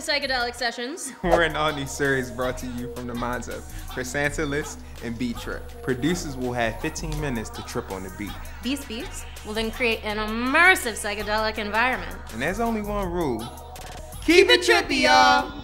to Psychedelic Sessions. We're an all-new series brought to you from the minds of Chrysantilus and Beet Trip. Producers will have 15 minutes to trip on the beat. These beats will then create an immersive psychedelic environment. And there's only one rule. Keep it trippy, y'all!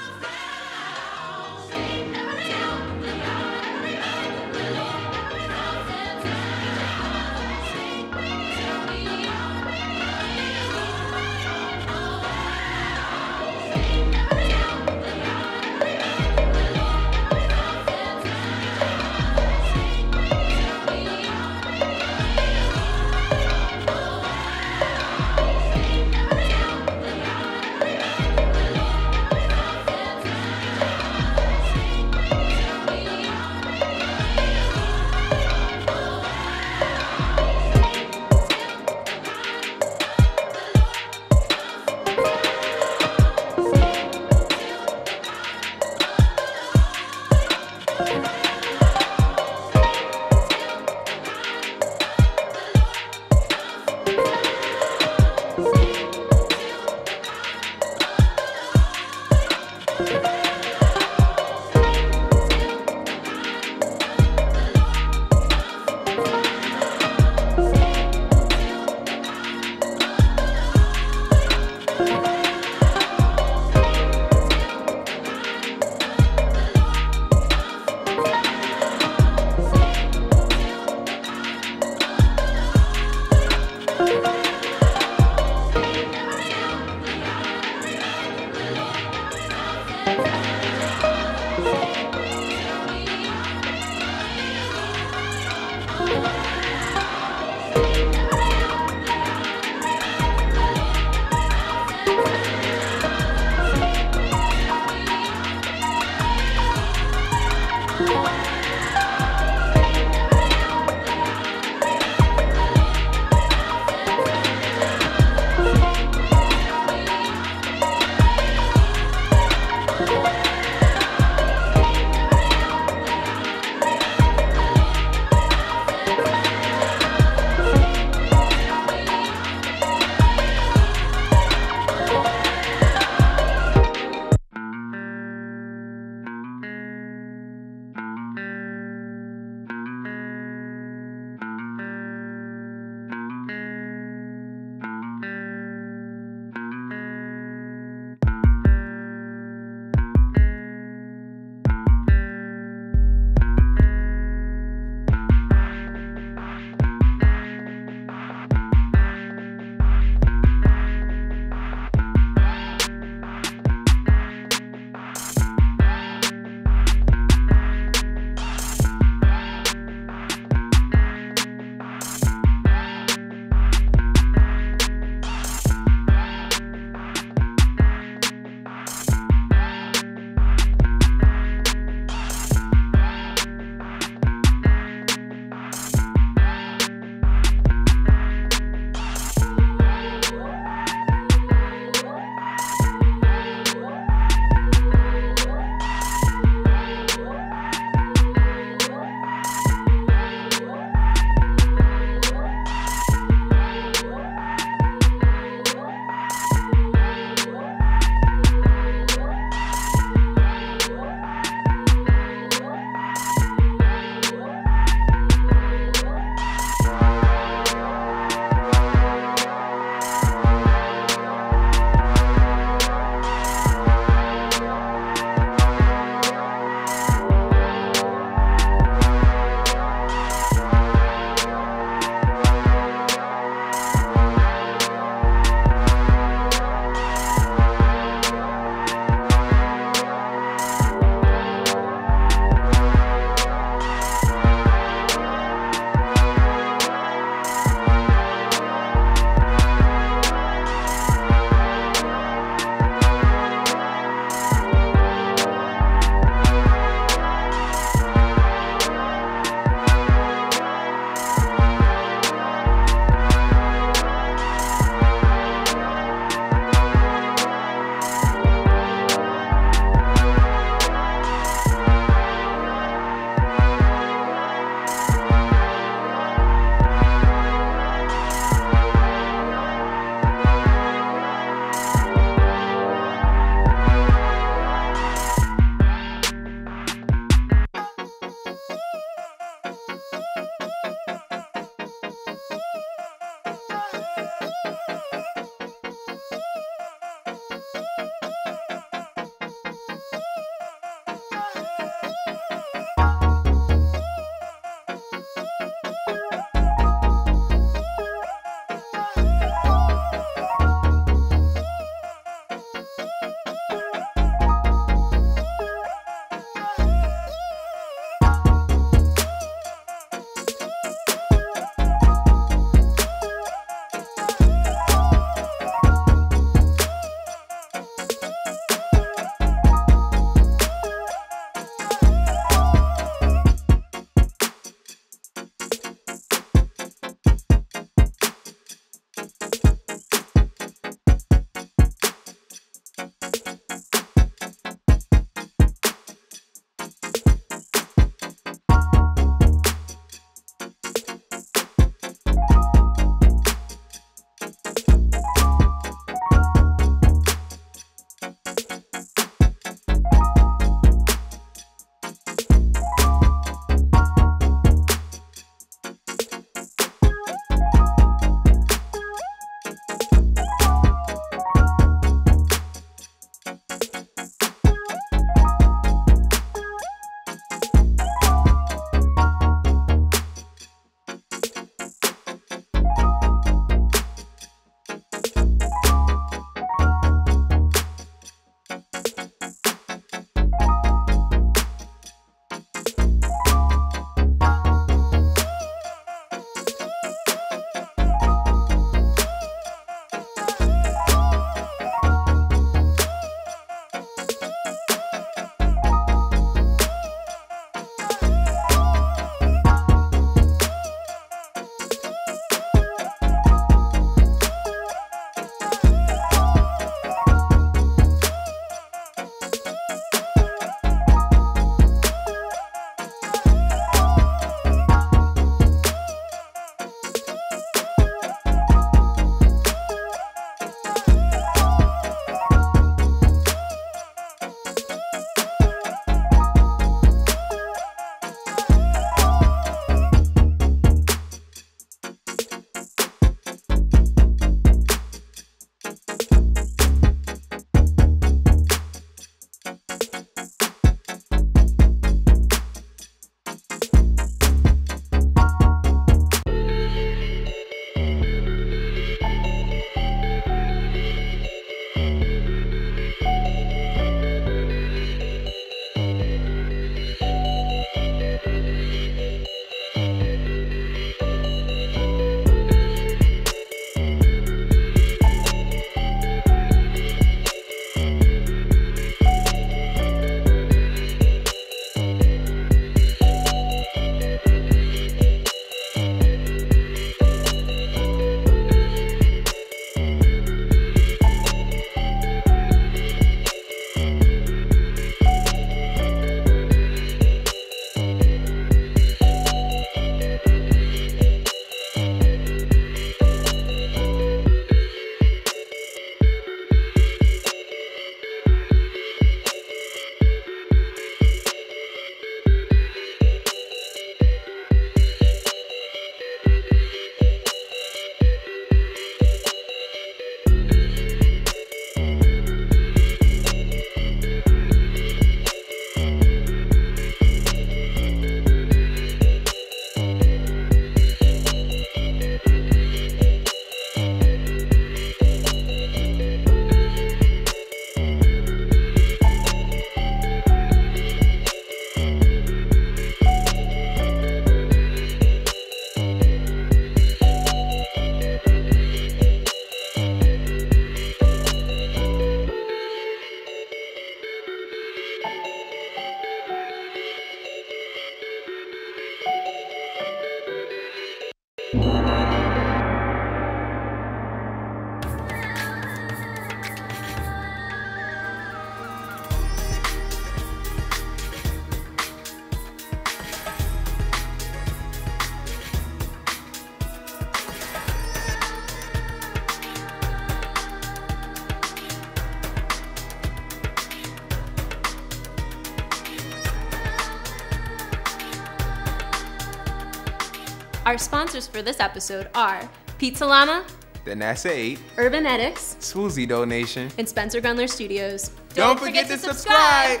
Our sponsors for this episode are Pizza Llama, The NASA 8, Urbanetics, Swoozie Donation, and Spencer Gundler Studios. Don't forget to subscribe!